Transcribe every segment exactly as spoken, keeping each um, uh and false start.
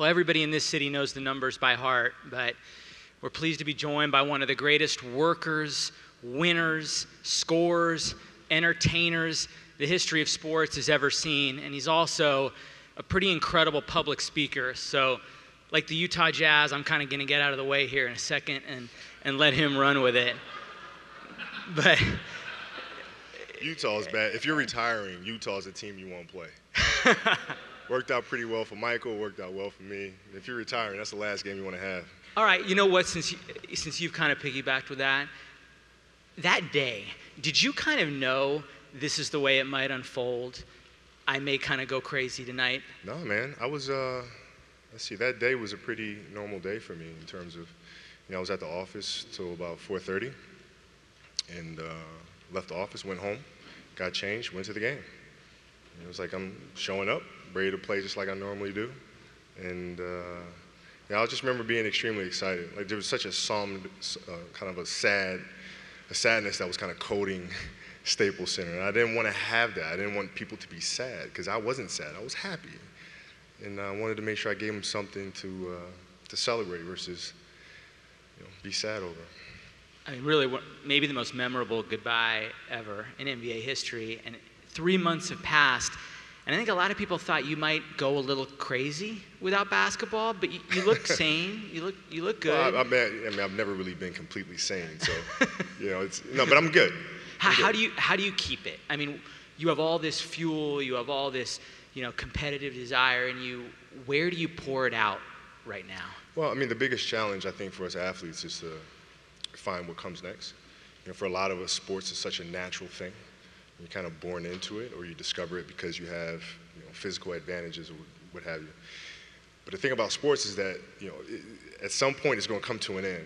Well, everybody in this city knows the numbers by heart, but we're pleased to be joined by one of the greatest workers, winners, scorers, entertainers the history of sports has ever seen, and he's also a pretty incredible public speaker. So, like the Utah Jazz, I'm kind of going to get out of the way here in a second and, and let him run with it. But Utah's bad. If you're retiring, Utah's a team you won't play. Worked out pretty well for Michael, worked out well for me. If you're retiring, that's the last game you want to have. All right, you know what, since, you, since you've kind of piggybacked with that, that day, did you kind of know this is the way it might unfold? I may kind of go crazy tonight. No, man, I was, uh, let's see, that day was a pretty normal day for me in terms of, you know, I was at the office till about four thirty and uh, left the office, went home, got changed, went to the game. And it was like I'm showing up, ready to play just like I normally do. And uh, yeah, I just remember being extremely excited. Like there was such a somber, uh, kind of a sad, a sadness that was kind of coating Staples Center. And I didn't want to have that. I didn't want people to be sad because I wasn't sad. I was happy. And I wanted to make sure I gave them something to, uh, to celebrate versus, you know, be sad over. I mean, really, what, maybe the most memorable goodbye ever in N B A history. And three months have passed. And I think a lot of people thought you might go a little crazy without basketball, but you, you look sane. You look, you look good. Well, I, I, mean, I mean, I've never really been completely sane, so you know, it's no. But I'm good. How, I'm good. How do you how do you keep it? I mean, you have all this fuel, you have all this, you know, competitive desire in you. Where do you pour it out right now? Well, I mean, the biggest challenge I think for us athletes is to find what comes next. You know, for a lot of us, sports is such a natural thing. You're kind of born into it, or you discover it because you have, you know, physical advantages or what have you. But the thing about sports is that, you know, it, at some point it's going to come to an end.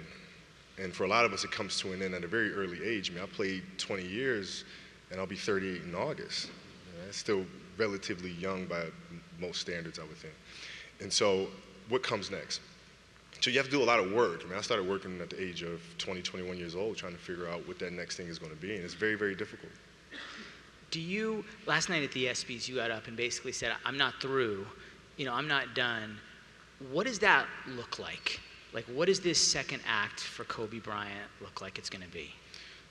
And for a lot of us, it comes to an end at a very early age. I mean, I played twenty years, and I'll be thirty-eight in August. You know, that's still relatively young by most standards, I would think. And so what comes next? So you have to do a lot of work. I mean, I started working at the age of twenty, twenty-one years old, trying to figure out what that next thing is going to be. And it's very, very difficult. Do you, last night at the ESPYs, you got up and basically said, I'm not through, you know, I'm not done. What does that look like? Like, what does this second act for Kobe Bryant look like it's going to be?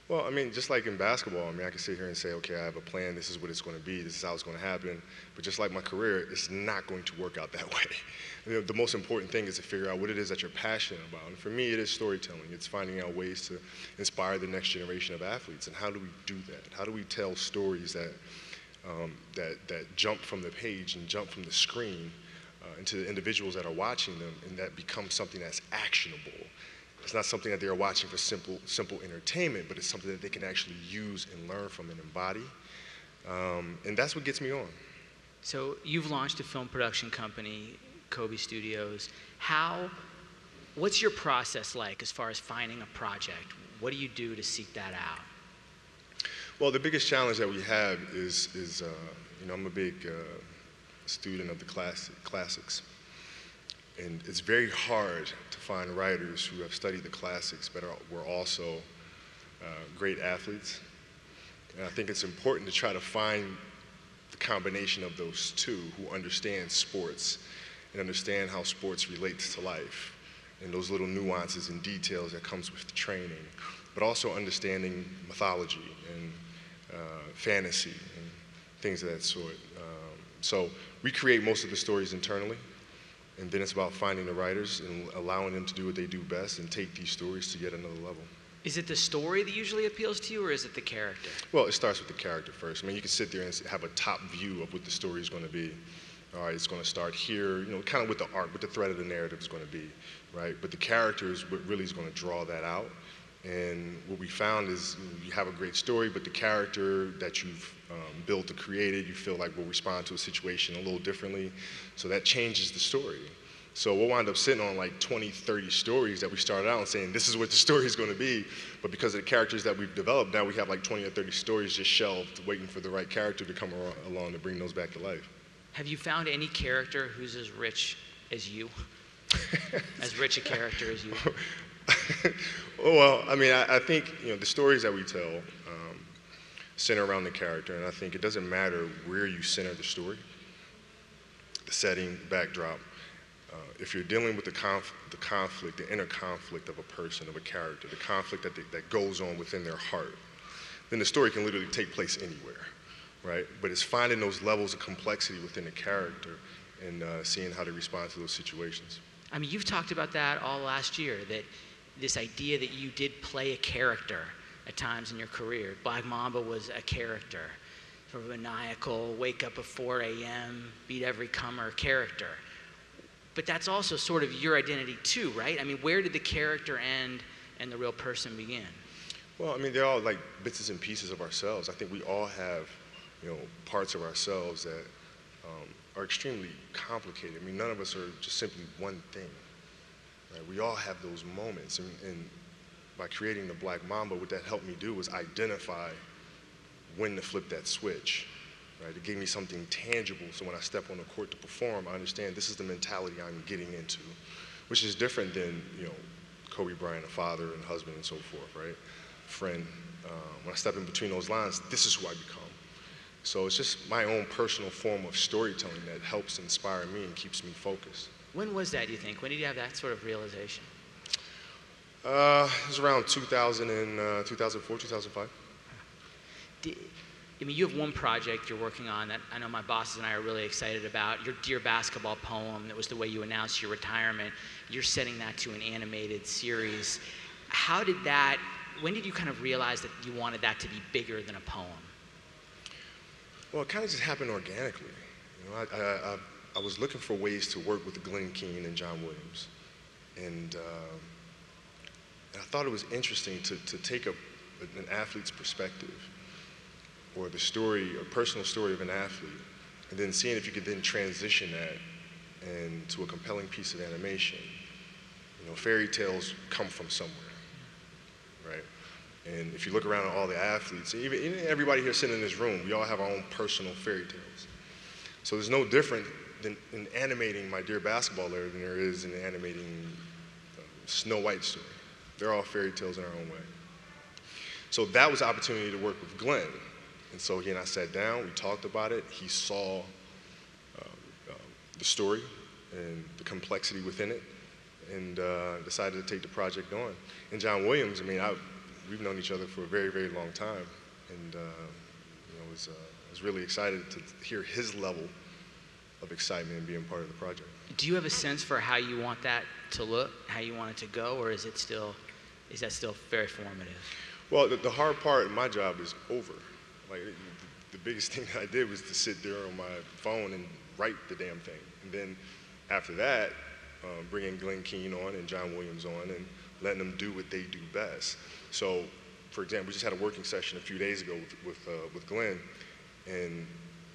Well, I mean, just like in basketball, I mean, I can sit here and say, okay, I have a plan, this is what it's going to be, this is how it's going to happen. But just like my career, it's not going to work out that way. You know, the most important thing is to figure out what it is that you're passionate about. And for me, it is storytelling. It's finding out ways to inspire the next generation of athletes. And how do we do that? How do we tell stories that, um, that, that jump from the page and jump from the screen uh, into the individuals that are watching them, and that becomes something that's actionable? It's not something that they are watching for simple, simple entertainment, but it's something that they can actually use and learn from and embody. Um, and that's what gets me on. So you've launched a film production company, Kobe Studios. How, what's your process like as far as finding a project? What do you do to seek that out? Well, the biggest challenge that we have is, is uh, you know, I'm a big uh, student of the class, classics. And it's very hard to find writers who have studied the classics but are, were also uh, great athletes. And I think it's important to try to find the combination of those two who understand sports and understand how sports relates to life and those little nuances and details that comes with the training, but also understanding mythology and uh, fantasy and things of that sort. Um, so we create most of the stories internally. And then it's about finding the writers and allowing them to do what they do best and take these stories to yet another level. Is it the story that usually appeals to you, or is it the character? Well, it starts with the character first. I mean, you can sit there and have a top view of what the story is going to be. All right, it's going to start here, you know, kind of with the arc, what the thread of the narrative is going to be, right? But the character is what really is going to draw that out. And what we found is you have a great story, but the character that you've um, built and created, you feel like will respond to a situation a little differently. So that changes the story. So we'll wind up sitting on like twenty, thirty stories that we started out and saying, this is what the story is going to be. But because of the characters that we've developed, now we have like twenty or thirty stories just shelved, waiting for the right character to come along to bring those back to life. Have you found any character who's as rich as you? As rich a character as you? Well, I mean, I, I think, you know, the stories that we tell um, center around the character, and I think it doesn't matter where you center the story, the setting, backdrop. Uh, if you're dealing with the, conf the conflict, the inner conflict of a person, of a character, the conflict that, they, that goes on within their heart, then the story can literally take place anywhere, right? But it's finding those levels of complexity within the character and uh, seeing how they respond to those situations. I mean, you've talked about that all last year, that this idea that you did play a character at times in your career. Black Mamba was a character, sort of maniacal, wake up at four A M, beat every comer character. But that's also sort of your identity too, right? I mean, where did the character end and the real person begin? Well, I mean, they're all like bits and pieces of ourselves. I think we all have, you know, parts of ourselves that um, are extremely complicated. I mean, none of us are just simply one thing. Right? We all have those moments. And, and by creating the Black Mamba, what that helped me do was identify when to flip that switch. Right? It gave me something tangible, so when I step on the court to perform, I understand this is the mentality I'm getting into, which is different than, you know, Kobe Bryant, a father and husband and so forth, right? Friend. Uh, when I step in between those lines, this is who I become. So it's just my own personal form of storytelling that helps inspire me and keeps me focused. When was that, do you think? When did you have that sort of realization? Uh, it was around two thousand and, uh, two thousand four, two thousand five. Did, I mean, you have one project you're working on that I know my bosses and I are really excited about, your Dear Basketball poem that was the way you announced your retirement. You're setting that to an animated series. How did that, when did you kind of realize that you wanted that to be bigger than a poem? Well, it kind of just happened organically. You know, I, I, I, I was looking for ways to work with Glenn Keane and John Williams. And, uh, and I thought it was interesting to, to take a, an athlete's perspective or the story, a personal story of an athlete, and then seeing if you could then transition that and to a compelling piece of animation. You know, fairy tales come from somewhere, right? And if you look around at all the athletes, even, even everybody here sitting in this room, we all have our own personal fairy tales. So there's no different than, in animating my Dear Basketball era than there is in animating uh, Snow White's story. They're all fairy tales in our own way. So that was an opportunity to work with Glenn. And so he and I sat down, we talked about it. He saw uh, uh, the story and the complexity within it and uh, decided to take the project on. And John Williams, I mean, I, we've known each other for a very, very long time. And uh, you know, was, uh, I was really excited to hear his level of excitement and being part of the project. Do you have a sense for how you want that to look, how you want it to go, or is it still, is that still very formative? Well, the, the hard part of my job is over. Like, the biggest thing that I did was to sit there on my phone and write the damn thing. And then after that, um, bringing Glenn Keane on and John Williams on and letting them do what they do best. So, for example, we just had a working session a few days ago with, with, uh, with Glenn, and,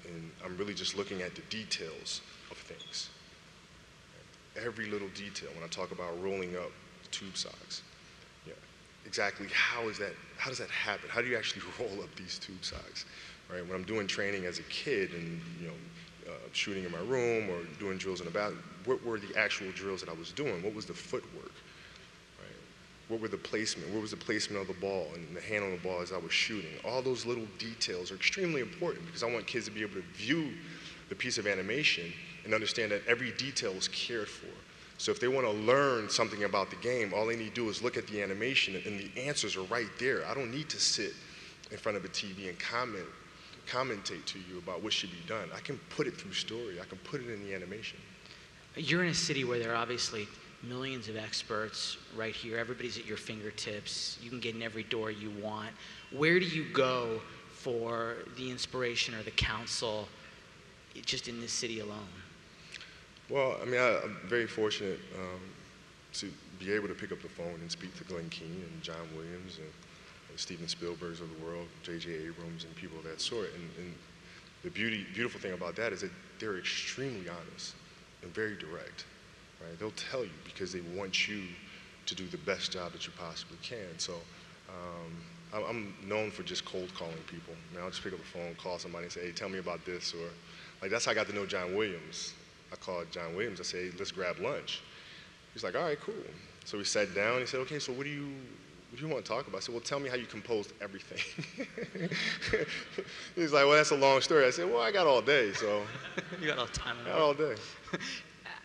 and I'm really just looking at the details of things. Every little detail. When I talk about rolling up tube socks, exactly how is that, how does that happen? How do you actually roll up these tube socks, right? When I'm doing training as a kid and, you know, uh, shooting in my room or doing drills in the bathroom, what were the actual drills that I was doing? What was the footwork, right? What were the placement? What was the placement of the ball and the hand on the ball as I was shooting? All those little details are extremely important because I want kids to be able to view the piece of animation and understand that every detail is cared for. So if they want to learn something about the game, all they need to do is look at the animation, and the answers are right there. I don't need to sit in front of a T V and comment, commentate to you about what should be done. I can put it through story. I can put it in the animation. You're in a city where there are obviously millions of experts right here. Everybody's at your fingertips. You can get in every door you want. Where do you go for the inspiration or the counsel just in this city alone? Well, I mean, I, I'm very fortunate um, to be able to pick up the phone and speak to Glenn Keane and John Williams and, and Steven Spielbergs of the world, J J Abrams and people of that sort. And, and the beauty, beautiful thing about that is that they're extremely honest and very direct, right? They'll tell you because they want you to do the best job that you possibly can. So um, I, I'm known for just cold calling people. I mean, I'll just pick up the phone, call somebody and say, hey, tell me about this. Or like, that's how I got to know John Williams. I called John Williams. I said, hey, let's grab lunch. He's like, all right, cool. So we sat down. He said, okay, so what do you, what do you want to talk about? I said, well, tell me how you composed everything. He's like, well, that's a long story. I said, well, I got all day, so. You got all time. Got all day.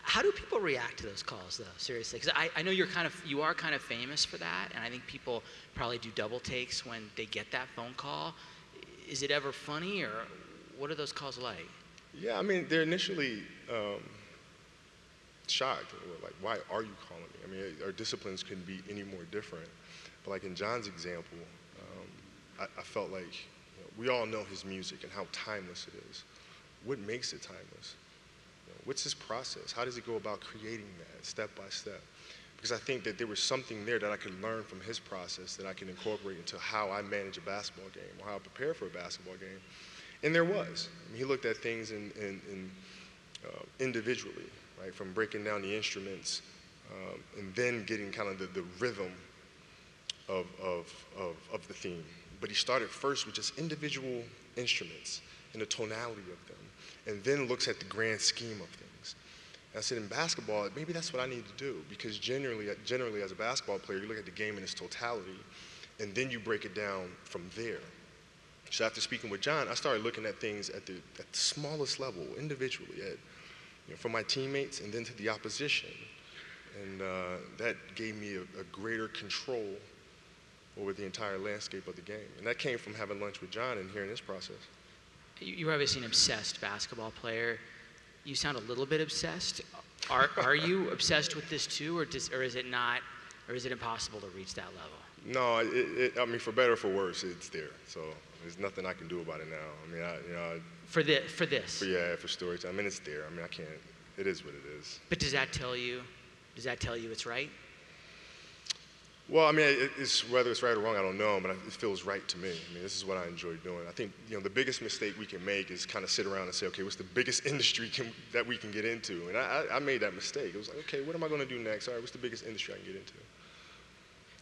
How do people react to those calls, though? Seriously, because I, I know you're kind of you are kind of famous for that, and I think people probably do double takes when they get that phone call. Is it ever funny, or what are those calls like? Yeah, I mean, they're initially um, shocked. Like, why are you calling me? I mean, our disciplines couldn't be any more different. But like in John's example, um, I, I felt like you know, we all know his music and how timeless it is. What makes it timeless? You know, what's his process? How does he go about creating that step by step? Because I think that there was something there that I could learn from his process that I can incorporate into how I manage a basketball game or how I prepare for a basketball game. And there was. I mean, he looked at things in, in, in, uh, individually, right? From breaking down the instruments um, and then getting kind of the, the rhythm of, of, of, of the theme. But he started first with just individual instruments and the tonality of them, and then looks at the grand scheme of things. And I said, in basketball, maybe that's what I need to do, because generally, generally as a basketball player, you look at the game in its totality, and then you break it down from there. So after speaking with John, I started looking at things at the, at the smallest level, individually, at, you know, from my teammates and then to the opposition. And uh, that gave me a, a greater control over the entire landscape of the game. And that came from having lunch with John and hearing his process. You're obviously an obsessed basketball player. You sound a little bit obsessed. Are, are you obsessed with this too, or, does, or is it not, or is it impossible to reach that level? No, it, it, I mean, for better or for worse, it's there. So there's nothing I can do about it now. I mean, I, you know. I, for, the, for this? For, yeah, for storytime. I mean, it's there. I mean, I can't. It is what it is. But does that tell you, does that tell you it's right? Well, I mean, it, it's, whether it's right or wrong, I don't know, but it feels right to me. I mean, this is what I enjoy doing. I think, you know, the biggest mistake we can make is kind of sit around and say, okay, what's the biggest industry can, that we can get into? And I, I made that mistake. It was like, okay, what am I going to do next? All right, what's the biggest industry I can get into?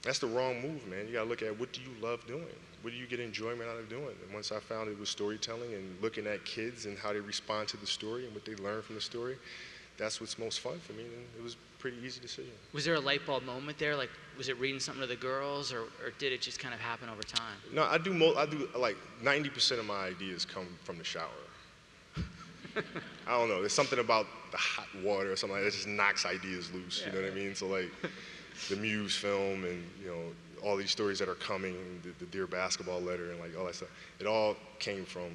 That's the wrong move, man. You got to look at what do you love doing? What do you get enjoyment out of doing? And once I found it was storytelling and looking at kids and how they respond to the story and what they learn from the story, that's what's most fun for me, and it was a pretty easy decision. Was there a light bulb moment there? Like, was it reading something to the girls, or, or did it just kind of happen over time? No, I do, mo I do like ninety percent of my ideas come from the shower. I don't know, there's something about the hot water or something like that, it just knocks ideas loose, yeah, you know what I mean? So like, the Muse film and, you know, all these stories that are coming, the, the Dear Basketball letter and like all that stuff, it all came from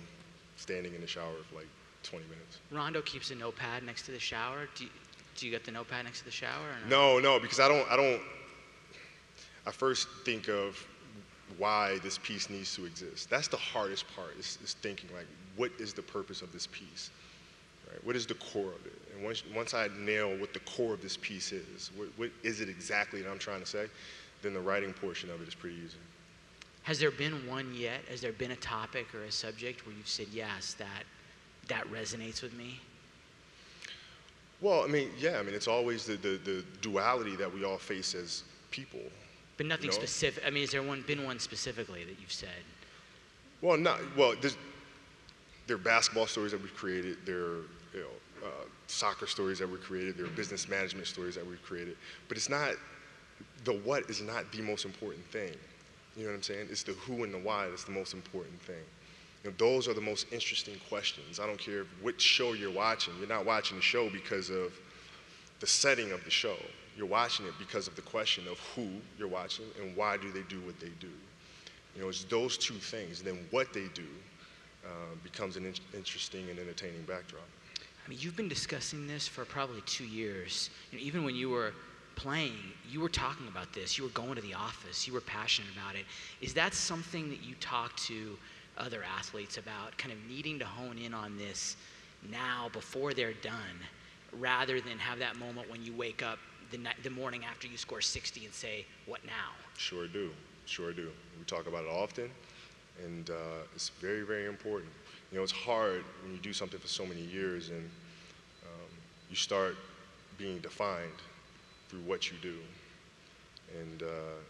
standing in the shower for like twenty minutes. Rondo keeps a notepad next to the shower. Do you, do you get the notepad next to the shower? Or no? no, no, because I don't, I don't, I first think of why this piece needs to exist. That's the hardest part is, is thinking like, what is the purpose of this piece? Right? What is the core of it? And once, once I nail what the core of this piece is, what, what is it exactly that I'm trying to say, then the writing portion of it is pretty easy. Has there been one yet? Has there been a topic or a subject where you've said, yes, that, that resonates with me? Well, I mean, yeah, I mean, it's always the, the, the duality that we all face as people. But nothing you know? specific. I mean, has there one, been one specifically that you've said? Well, not, well, there are basketball stories that we've created. There are, you know, uh, soccer stories that we've created. There are business management stories that we've created. But it's not, the what is not the most important thing. You know what I'm saying? It's the who and the why that's the most important thing. You know, those are the most interesting questions. I don't care which show you're watching. You're not watching the show because of the setting of the show. You're watching it because of the question of who you're watching and why do they do what they do. You know, it's those two things. And then what they do uh, becomes an in interesting and entertaining backdrop. I mean, you've been discussing this for probably two years. You know, even when you were playing, you were talking about this. You were going to the office. You were passionate about it. Is that something that you talk to other athletes about, kind of needing to hone in on this now before they're done, rather than have that moment when you wake up the, night, the morning after you score sixty and say, what now? Sure do, sure do. We talk about it often, and uh, it's very, very important. You know, it's hard when you do something for so many years and um, you start being defined through what you do. And uh,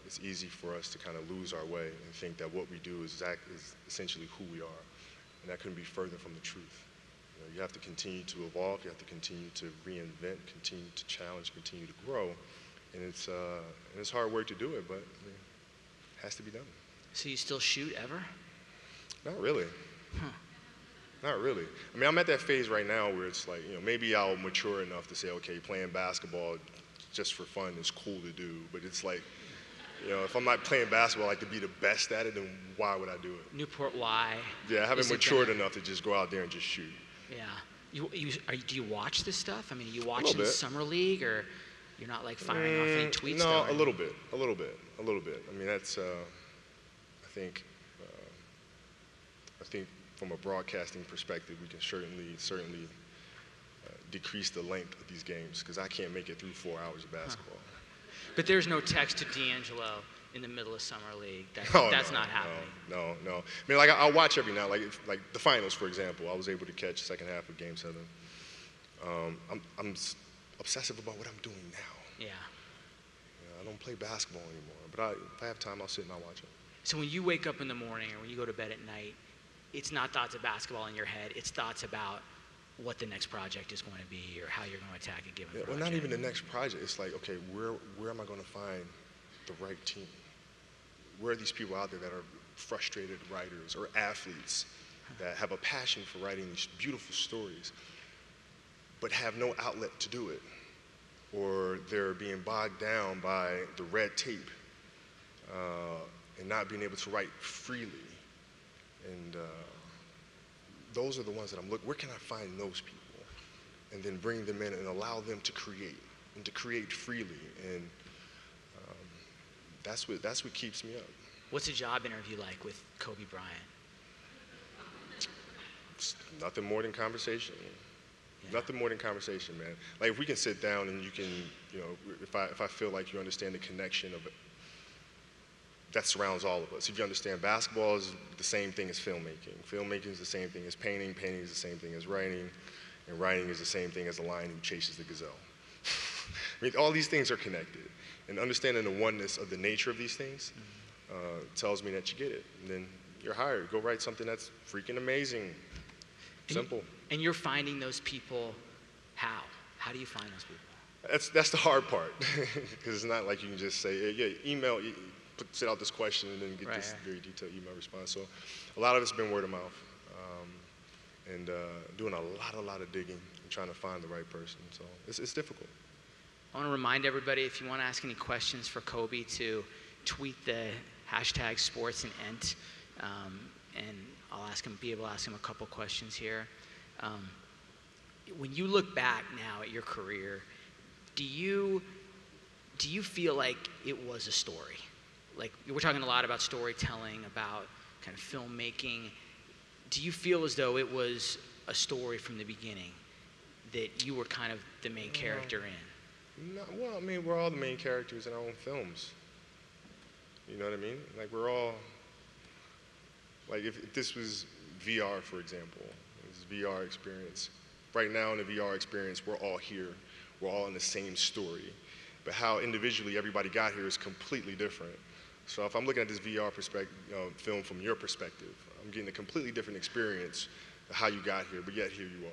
it's easy for us to kind of lose our way and think that what we do is, exact, is essentially who we are. And that couldn't be further from the truth. You know, you have to continue to evolve, you have to continue to reinvent, continue to challenge, continue to grow. And it's, uh, and it's hard work to do it, but I mean, it has to be done. So you still shoot ever? Not really. Huh. Not really. I mean, I'm at that phase right now where it's like, you know, maybe I'll mature enough to say, okay, playing basketball just for fun is cool to do, but it's like, you know, if I'm not playing basketball, I like to be the best at it, then why would I do it? Newport, why? Yeah, I haven't matured enough to just go out there and just shoot. Yeah. You, you, are, do you watch this stuff? I mean, are you watching Summer League, or you're not like firing mm, off any tweets? No, though, a little bit, a little bit, a little bit. I mean, that's, uh, I think, uh, I think from a broadcasting perspective, we can certainly, certainly uh, decrease the length of these games, because I can't make it through four hours of basketball. Huh. But there's no text to D'Angelo in the middle of Summer League. That's, oh, that's no, not happening. No, no, no. I mean, like, I, I watch every now, like, if, like the finals, for example. I was able to catch the second half of Game seven. Um, I'm, I'm obsessive about what I'm doing now. Yeah. You know, I don't play basketball anymore, but I, if I have time, I'll sit and I'll watch it. So when you wake up in the morning or when you go to bed at night, it's not thoughts of basketball in your head. It's thoughts about what the next project is going to be, or how you're going to attack a given yeah, project. Well, not even the next project. It's like, okay, where where am I going to find the right team? Where are these people out there that are frustrated writers or athletes that have a passion for writing these beautiful stories but have no outlet to do it? Or they're being bogged down by the red tape uh, and not being able to write freely. And uh, those are the ones that I'm looking, where can I find those people? And then bring them in and allow them to create, and to create freely. And um, that's what that's what keeps me up. What's a job interview like with Kobe Bryant? It's nothing more than conversation. Yeah. Nothing more than conversation, man. Like, if we can sit down and you can, you know, if I, if I feel like you understand the connection of it, that surrounds all of us. If you understand, basketball is the same thing as filmmaking. Filmmaking is the same thing as painting. Painting is the same thing as writing. And writing is the same thing as a lion who chases the gazelle. I mean, all these things are connected. And understanding the oneness of the nature of these things uh, tells me that you get it. And then you're hired. Go write something that's freaking amazing. Simple. And, and you're finding those people how? How do you find those people? That's, that's the hard part. Because it's not like you can just say, yeah, email. Put, sit out this question and then get right, this yeah. very detailed email response. So a lot of it's been word of mouth, um, and uh, doing a lot, a lot of digging and trying to find the right person. So it's, it's difficult. I want to remind everybody, if you want to ask any questions for Kobe, to tweet the hashtag sports and ent, um, and I'll ask him, be able to ask him a couple questions here. Um, when you look back now at your career, do you, do you feel like it was a story? Like, we're talking a lot about storytelling, about kind of filmmaking. Do you feel as though it was a story from the beginning, that you were kind of the main character in? No, well, I mean, we're all the main characters in our own films. You know what I mean? Like, we're all, like, if, if this was V R, for example, this V R experience. Right now in the V R experience, we're all here. We're all in the same story. But how individually everybody got here is completely different. So if I'm looking at this V R perspective, you know, film from your perspective, I'm getting a completely different experience of how you got here, but yet here you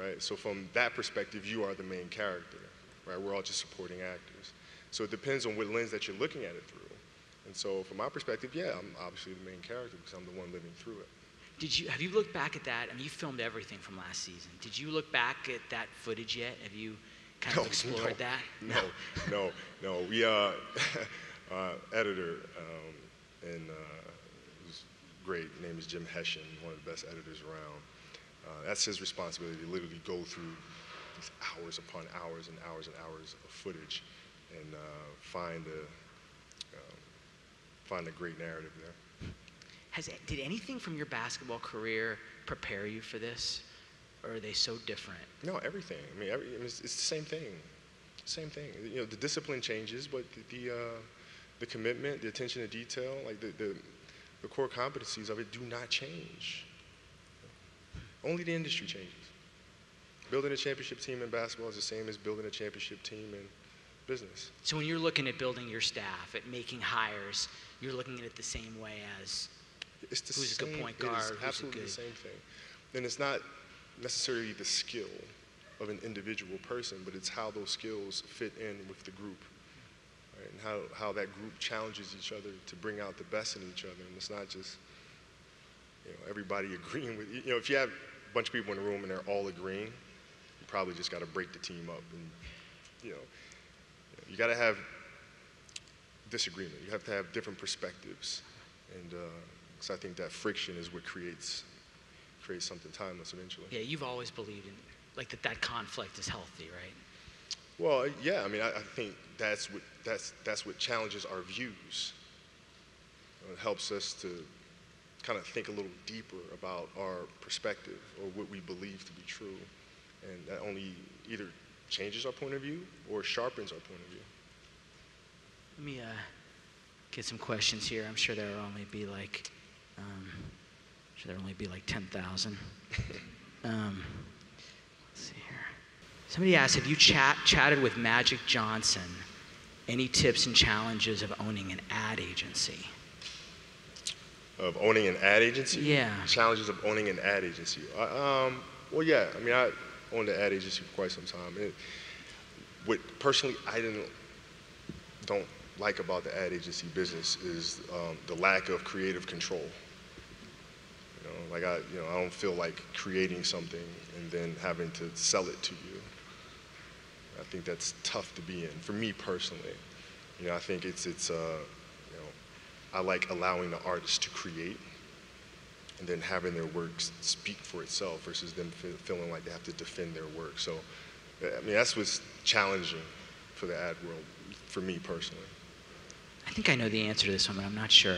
are, right? So from that perspective, you are the main character, right? We're all just supporting actors. So it depends on what lens that you're looking at it through. And so from my perspective, yeah, I'm obviously the main character because I'm the one living through it. Did you, have you looked back at that? I mean, you filmed everything from last season. Did you look back at that footage yet? Have you kind no, of explored no, that? No, no, no, no. We, uh, Uh, editor, um, and uh, who's great, his name is Jim Hessian, one of the best editors around. Uh, that's his responsibility, to literally go through these hours upon hours and hours and hours of footage and uh, find, a, um, find a great narrative there. Has, did anything from your basketball career prepare you for this, or are they so different? No, everything. I mean, every, it's, it's the same thing, same thing. You know, the discipline changes, but the, the uh, the commitment, the attention to detail, like the, the, the core competencies of it do not change. Only the industry changes. Building a championship team in basketball is the same as building a championship team in business. So when you're looking at building your staff, at making hires, you're looking at it the same way as it's the who's same, a good point guard, who's absolutely a good... the same thing. And it's not necessarily the skill of an individual person, but it's how those skills fit in with the group. Right, and how, how that group challenges each other to bring out the best in each other. And it's not just you know, everybody agreeing with you. You know, if you have a bunch of people in the room and they're all agreeing, you probably just got to break the team up. And you know, you got to have disagreement. You have to have different perspectives, and uh, so I think that friction is what creates creates something timeless eventually. Yeah, you've always believed in like that. That conflict is healthy, right? Well, yeah. I mean, I, I think that's what that's that's what challenges our views. It helps us to kind of think a little deeper about our perspective or what we believe to be true, and that only either changes our point of view or sharpens our point of view. Let me uh, get some questions here. I'm sure there will only be like, um, sure there will only be like ten thousand. um, let's see here. Somebody asked, have you chat chatted with Magic Johnson? Any tips and challenges of owning an ad agency? Of owning an ad agency? Yeah. Challenges of owning an ad agency. I, um, well, yeah. I mean, I owned an ad agency for quite some time. It, what personally I didn't don't like about the ad agency business is um, the lack of creative control. You know, like I, you know, I don't feel like creating something and then having to sell it to you. I think that's tough to be in. For me personally, you know, I think it's it's. Uh, I like allowing the artist to create and then having their works speak for itself versus them feeling like they have to defend their work. So, I mean, that's what's challenging for the ad world, for me personally. I think I know the answer to this one, but I'm not sure.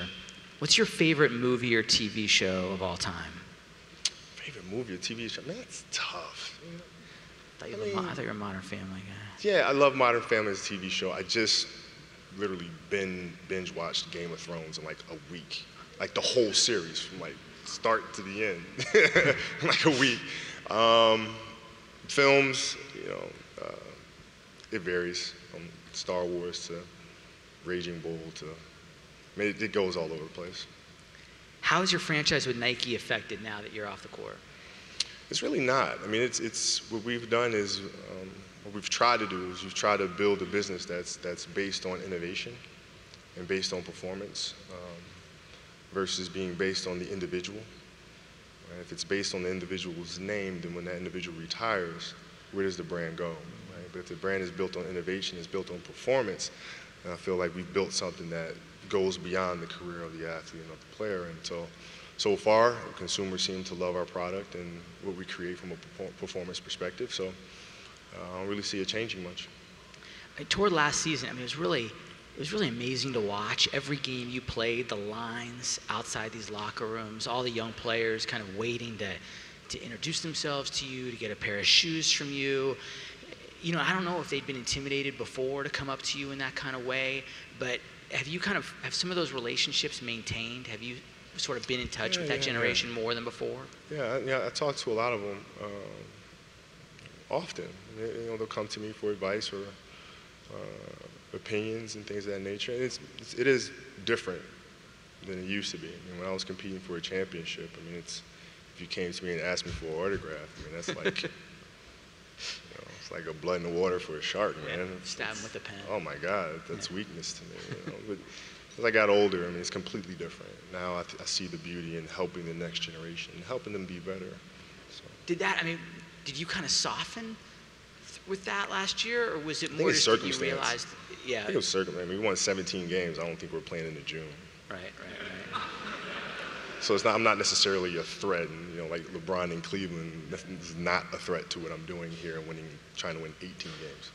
What's your favorite movie or T V show of all time? Favorite movie or T V show? Man, that's tough. I thought you, I mean, I thought you were a Modern Family guy. Yeah, I love Modern Family as a T V show. I just literally binge, binge watched Game of Thrones in like a week. Like the whole series from like start to the end, in like a week. Um, films, you know, uh, it varies from Star Wars to Raging Bull to, I mean, it, it goes all over the place. How is your franchise with Nike affected now that you're off the court? It's really not. I mean, it's, it's what we've done is, um, what we've tried to do is we've tried to build a business that's that's based on innovation and based on performance um, versus being based on the individual. Right? If it's based on the individual's name, then when that individual retires, where does the brand go? Right? But if the brand is built on innovation, it's built on performance, and I feel like we've built something that goes beyond the career of the athlete and of the player. And so, so far, consumers seem to love our product and what we create from a performance perspective. So. Uh, I don't really see it changing much. I toured last season. I mean, it was really, it was really amazing to watch. Every game you played, the lines outside these locker rooms, all the young players kind of waiting to, to introduce themselves to you, to get a pair of shoes from you. You know, I don't know if they'd been intimidated before to come up to you in that kind of way, but have you kind of, have some of those relationships maintained? Have you sort of been in touch yeah, with yeah, that generation yeah. more than before? Yeah, yeah, I talked to a lot of them. Um, Often, you know, they'll come to me for advice or uh, opinions and things of that nature. It's, it's it is different than it used to be. I mean, when I was competing for a championship, I mean, it's if you came to me and asked me for an autograph, I mean, that's like, you know, it's like a blood in the water for a shark, man. Stab him with a pen. Oh my God, that's yeah. weakness to me. You know? But as I got older, I mean, it's completely different. Now I, th I see the beauty in helping the next generation, helping them be better. So. Did that? I mean. Did you kind of soften th with that last year, or was it more just that you realized? Yeah, I think it was circumstance. I mean, we won seventeen games. I don't think we're playing in the June. Right, right, right. So it's not. I'm not necessarily a threat, and you know, like LeBron in Cleveland is not a threat to what I'm doing here and winning, trying to win eighteen games.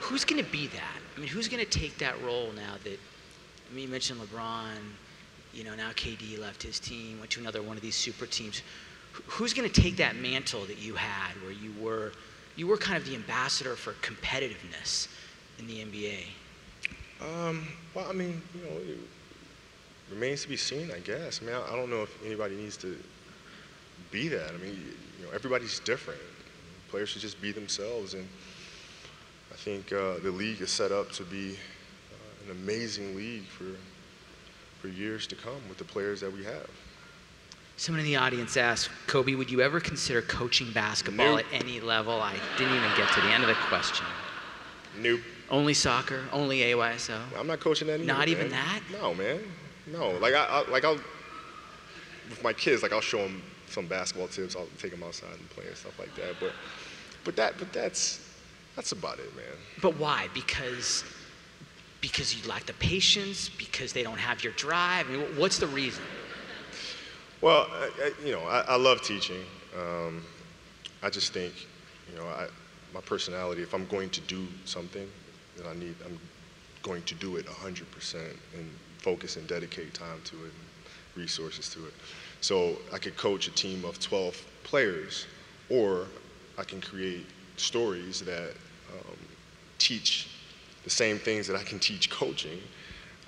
Who's going to be that? I mean, who's going to take that role now that? I mean, you mentioned LeBron. You know, now K D left his team, went to another one of these super teams. Who's going to take that mantle that you had where you were you were kind of the ambassador for competitiveness in the N B A? Um, well, I mean, you know, it remains to be seen, I guess. I mean, I, I don't know if anybody needs to be that. I mean, you know, everybody's different. Players should just be themselves. And I think uh, the league is set up to be uh, an amazing league for, for years to come with the players that we have. Someone in the audience asked, Kobe, would you ever consider coaching basketball nope. at any level? I didn't even get to the end of the question. Nope. Only soccer? Only A Y S O? I'm not coaching that either, Not man. even that? No, man. No. Like, I, I, like I'll, with my kids, like I'll show them some basketball tips. I'll take them outside and play and stuff like that. But but that but that's that's about it, man. But why? Because because you lack the patience. Because they don't have your drive. I mean, what's the reason? Well, I, I, you know, I, I love teaching. Um, I just think, you know, I, my personality. If I'm going to do something, then I need. I'm going to do it one hundred percent and focus and dedicate time to it, and resources to it. So I could coach a team of twelve players, or I can create stories that um, teach the same things that I can teach coaching.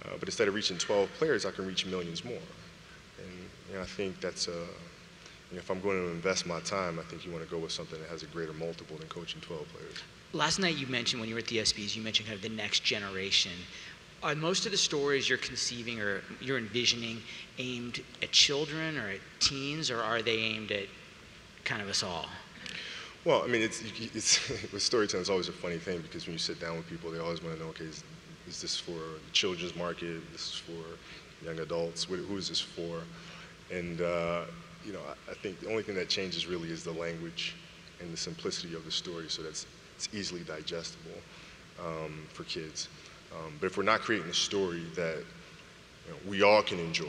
Uh, but instead of reaching twelve players, I can reach millions more. And, and I think that's a. You know, if I'm going to invest my time, I think you want to go with something that has a greater multiple than coaching twelve players. Last night you mentioned, when you were at the E S P Ys, you mentioned kind of the next generation. Are most of the stories you're conceiving or you're envisioning aimed at children or at teens, or are they aimed at kind of us all? Well, I mean, it's, it's, with storytelling, it's always a funny thing, because when you sit down with people, they always want to know, okay, is, is this for the children's market? This is for young adults? Who is this for? And, uh, you know, I, I think the only thing that changes really is the language and the simplicity of the story, so that's it's easily digestible um, for kids. Um, but if we're not creating a story that you know, we all can enjoy,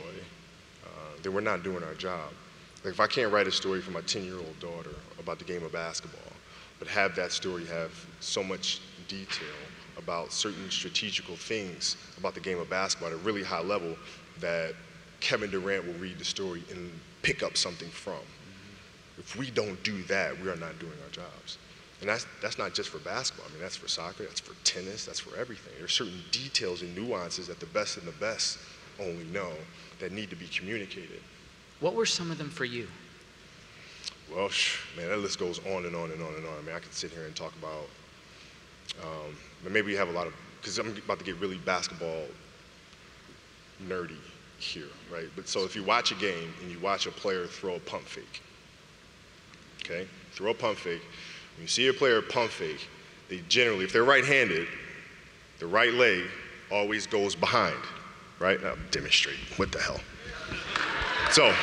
uh, then we're not doing our job. Like if I can't write a story for my ten-year-old daughter about the game of basketball, but have that story have so much detail about certain strategical things about the game of basketball at a really high level that Kevin Durant will read the story and pick up something from. Mm-hmm. If we don't do that, we are not doing our jobs. And that's, that's not just for basketball. I mean, that's for soccer, that's for tennis, that's for everything. There are certain details and nuances that the best and the best only know that need to be communicated. What were some of them for you? Well, man, that list goes on and on and on and on. I mean, I could sit here and talk about, um, but maybe we have a lot of, because I'm about to get really basketball nerdy here, right? But so if you watch a game and you watch a player throw a pump fake, okay? Throw a pump fake. When you see a player pump fake, they generally, if they're right-handed, the right leg always goes behind, right? I'll demonstrate. What the hell? So,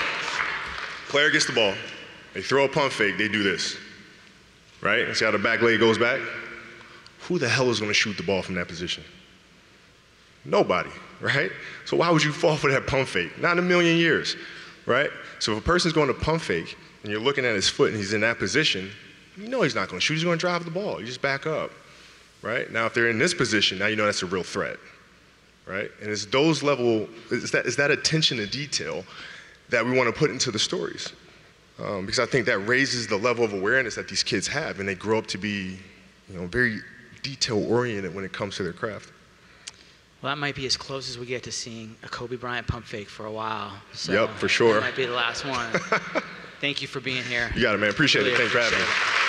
player gets the ball. They throw a pump fake. They do this, right? See how the back leg goes back? Who the hell is going to shoot the ball from that position? Nobody, right? So why would you fall for that pump fake? Not in a million years, right? So if a person's going to pump fake and you're looking at his foot and he's in that position, you know he's not going to shoot. He's going to drive the ball. You just back up, right? Now, if they're in this position, now you know that's a real threat, right? And it's those level, it's that, it's that attention to detail that we want to put into the stories, um, because I think that raises the level of awareness that these kids have, and they grow up to be, you know, very detail-oriented when it comes to their craft. Well, that might be as close as we get to seeing a Kobe Bryant pump fake for a while. So yep, for sure. That might be the last one. Thank you for being here. You got it, man. Appreciate really it. Thanks for having me.